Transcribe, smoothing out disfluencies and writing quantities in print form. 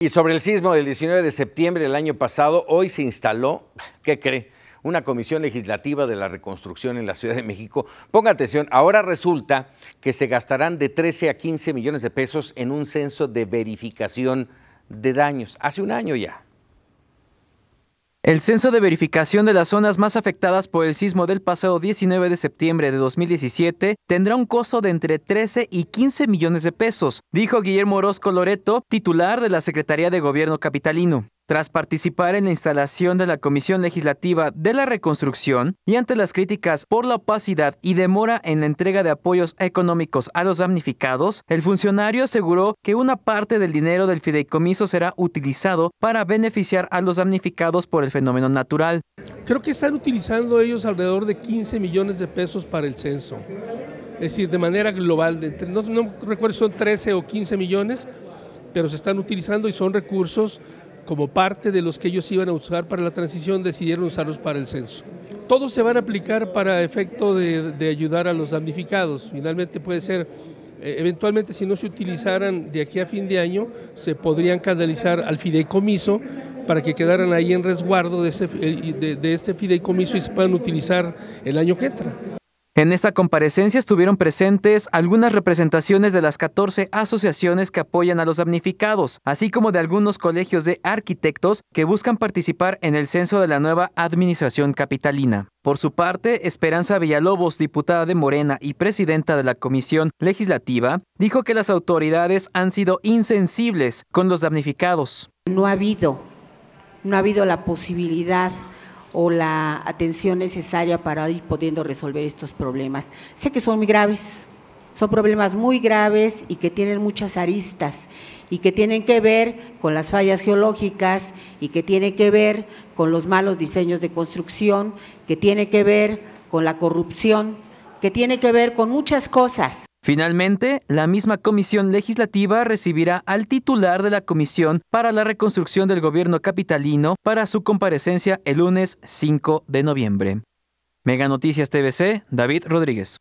Y sobre el sismo del 19 de septiembre del año pasado, hoy se instaló, ¿qué cree?, una comisión legislativa de la reconstrucción en la Ciudad de México. Ponga atención, ahora resulta que se gastarán de 13 a 15 millones de pesos en un censo de verificación de daños. Hace un año ya. El censo de verificación de las zonas más afectadas por el sismo del pasado 19 de septiembre de 2017 tendrá un costo de entre 13 y 15 millones de pesos, dijo Guillermo Orozco Loreto, titular de la Secretaría de Gobierno capitalino. Tras participar en la instalación de la Comisión Legislativa de la Reconstrucción y ante las críticas por la opacidad y demora en la entrega de apoyos económicos a los damnificados, el funcionario aseguró que una parte del dinero del fideicomiso será utilizado para beneficiar a los damnificados por el fenómeno natural. Creo que están utilizando ellos alrededor de 15 millones de pesos para el censo, es decir, de manera global, no recuerdo si son 13 o 15 millones, pero se están utilizando y son recursos como parte de los que ellos iban a usar para la transición, decidieron usarlos para el censo. Todos se van a aplicar para efecto de ayudar a los damnificados. Finalmente puede ser, eventualmente si no se utilizaran de aquí a fin de año, se podrían canalizar al fideicomiso para que quedaran ahí en resguardo de este fideicomiso y se puedan utilizar el año que entra. En esta comparecencia estuvieron presentes algunas representaciones de las 14 asociaciones que apoyan a los damnificados, así como de algunos colegios de arquitectos que buscan participar en el censo de la nueva administración capitalina. Por su parte, Esperanza Villalobos, diputada de Morena y presidenta de la Comisión Legislativa, dijo que las autoridades han sido insensibles con los damnificados. No ha habido la posibilidad o la atención necesaria para ir pudiendo resolver estos problemas. Sé que son muy graves, son problemas muy graves y que tienen muchas aristas y que tienen que ver con las fallas geológicas y que tienen que ver con los malos diseños de construcción, que tienen que ver con la corrupción, que tienen que ver con muchas cosas. Finalmente, la misma comisión legislativa recibirá al titular de la Comisión para la Reconstrucción del Gobierno capitalino para su comparecencia el lunes 5 de noviembre. Meganoticias TVC, David Rodríguez.